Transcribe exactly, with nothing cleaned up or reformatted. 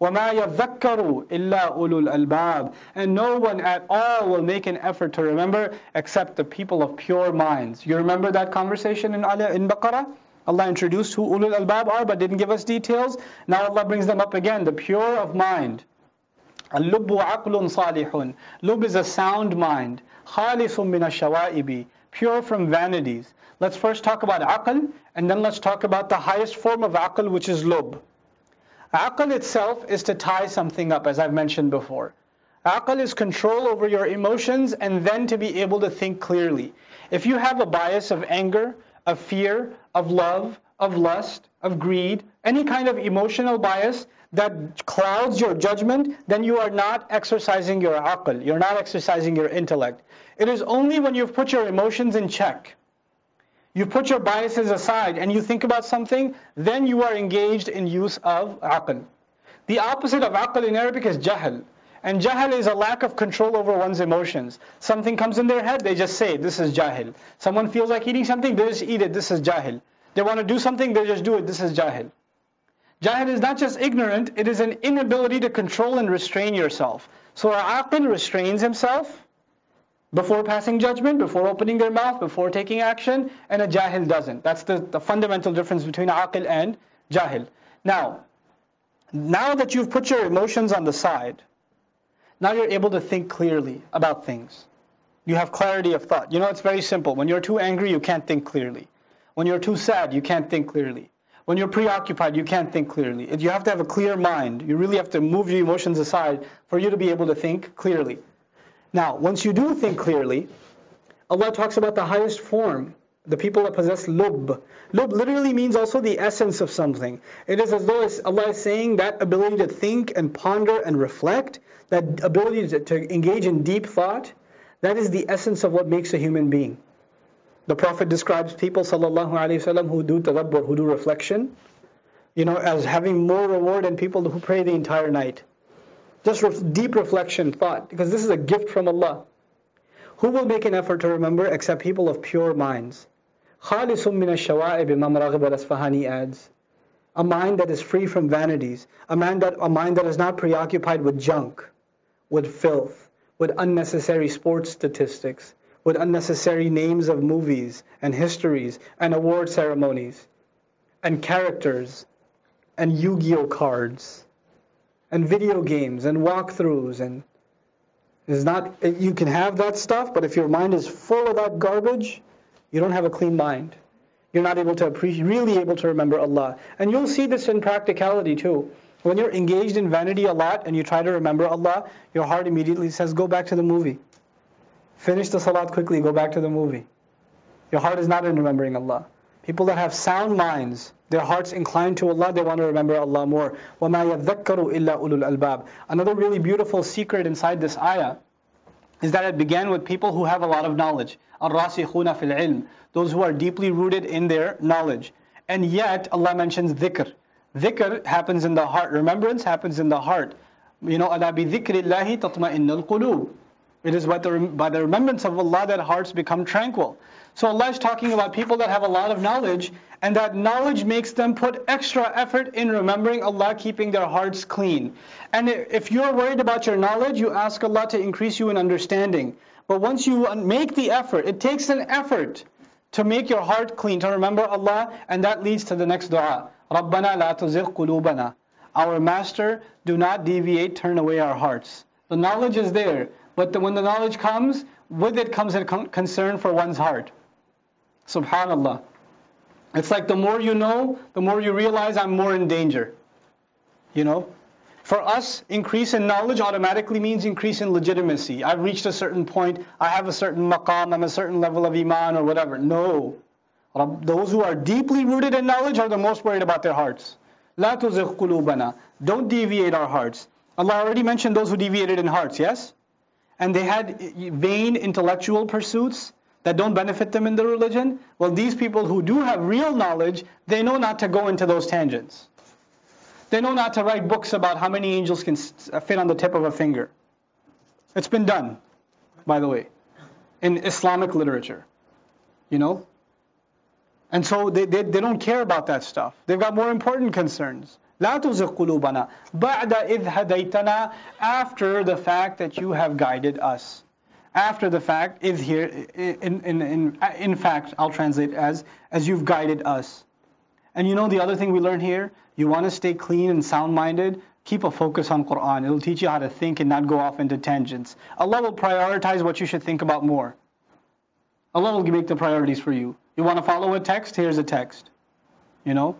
وَمَا يَذَّكَّرُ إِلَّا أُولُو الْأَلْبَابِ. And no one at all will make an effort to remember except the people of pure minds. You remember that conversation in, in Baqarah? Allah introduced who ulul elbab are but didn't give us details. Now Allah brings them up again, the pure of mind. Al-lubbu aqlun salihun. Lub is a sound mind. Khalisum min ash-shawa'ibi. Pure from vanities. Let's first talk about aql, and then let's talk about the highest form of aql, which is lub. Aql itself is to tie something up, as I've mentioned before. Aql is control over your emotions and then to be able to think clearly. If you have a bias of anger, of fear, of love, of lust, of greed, any kind of emotional bias that clouds your judgment, then you are not exercising your aql, you're not exercising your intellect. It is only when you've put your emotions in check, you put your biases aside and you think about something, then you are engaged in use of aql. The opposite of aql in Arabic is jahl. And jahil is a lack of control over one's emotions. Something comes in their head, they just say, this is jahil. Someone feels like eating something, they just eat it, this is jahil. They want to do something, they just do it, this is jahil. Jahil is not just ignorant, it is an inability to control and restrain yourself. So our aqil restrains himself before passing judgment, before opening their mouth, before taking action, and a jahil doesn't. That's the, the fundamental difference between aqil and jahil. Now, now that you've put your emotions on the side, now you're able to think clearly about things. You have clarity of thought. You know, it's very simple. When you're too angry, you can't think clearly. When you're too sad, you can't think clearly. When you're preoccupied, you can't think clearly. You have to have a clear mind. You really have to move your emotions aside for you to be able to think clearly. Now, once you do think clearly, Allah talks about the highest form, the people that possess lub. Lub literally means also the essence of something. It is as though Allah is saying that ability to think and ponder and reflect, that ability to, to engage in deep thought, that is the essence of what makes a human being. The Prophet describes people, sallallahu alaihi wasallam, who do tadabbur, who do reflection, you know, as having more reward than people who pray the entire night. Just ref deep reflection, thought, because this is a gift from Allah. Who will make an effort to remember except people of pure minds? Khalisum min ash-shawa'ib, Imam Raghib al-Asfahani adds. A mind that is free from vanities, a mind that, a mind that is not preoccupied with junk, with filth, with unnecessary sports statistics, with unnecessary names of movies and histories and award ceremonies and characters and Yu-Gi-Oh cards and video games and walkthroughs. And it's not, you can have that stuff, but if your mind is full of that garbage, you don't have a clean mind. You're not able to appreciate, really able to remember Allah. And you'll see this in practicality too. When you're engaged in vanity a lot and you try to remember Allah, your heart immediately says, go back to the movie. Finish the salat quickly, go back to the movie. Your heart is not in remembering Allah. People that have sound minds, their hearts inclined to Allah, they want to remember Allah more. وَمَا يَذَّكَّرُ إِلَّا أُولُو الْأَلْبَابِ. Another really beautiful secret inside this ayah is that it began with people who have a lot of knowledge. الرَّاسِخُونَ فِي الْعِلْمِ. Those who are deeply rooted in their knowledge. And yet Allah mentions dhikr. Dhikr happens in the heart. Remembrance happens in the heart. You know, أَلَا بِذِكْرِ اللَّهِ تَطْمَئِنُّ الْقُلُوبِ. It is by the, by the remembrance of Allah that hearts become tranquil. So Allah is talking about people that have a lot of knowledge, and that knowledge makes them put extra effort in remembering Allah, keeping their hearts clean. And if you're worried about your knowledge, you ask Allah to increase you in understanding. But once you make the effort, it takes an effort to make your heart clean, to remember Allah, and that leads to the next dua. Rabbana laa tuzigh qulubana. Our Master, do not deviate, turn away our hearts. The knowledge is there, but the, when the knowledge comes, with it comes a con concern for one's heart. Subhanallah. It's like the more you know, the more you realize I'm more in danger. You know? For us, increase in knowledge automatically means increase in legitimacy. I've reached a certain point, I have a certain maqam, I'm a certain level of iman or whatever. No. Those who are deeply rooted in knowledge are the most worried about their hearts. La tuzigh qulubana. Don't deviate our hearts. Allah already mentioned those who deviated in hearts, yes? And they had vain intellectual pursuits that don't benefit them in the religion. Well, these people who do have real knowledge, they know not to go into those tangents. They know not to write books about how many angels can fit on the tip of a finger. It's been done, by the way, in Islamic literature, you know? And so they, they, they don't care about that stuff. They've got more important concerns. لَا تُزِغْ قُلُوبَنَا بَعْدَ إِذْ هَدَيْتَنَا, after the fact that you have guided us. After the fact is here, in, in, in, in fact, I'll translate as, as you've guided us. And you know the other thing we learn here? You want to stay clean and sound-minded? Keep a focus on Qur'an. It'll teach you how to think and not go off into tangents. Allah will prioritize what you should think about more. Allah will make the priorities for you. You want to follow a text? Here's a text. You know?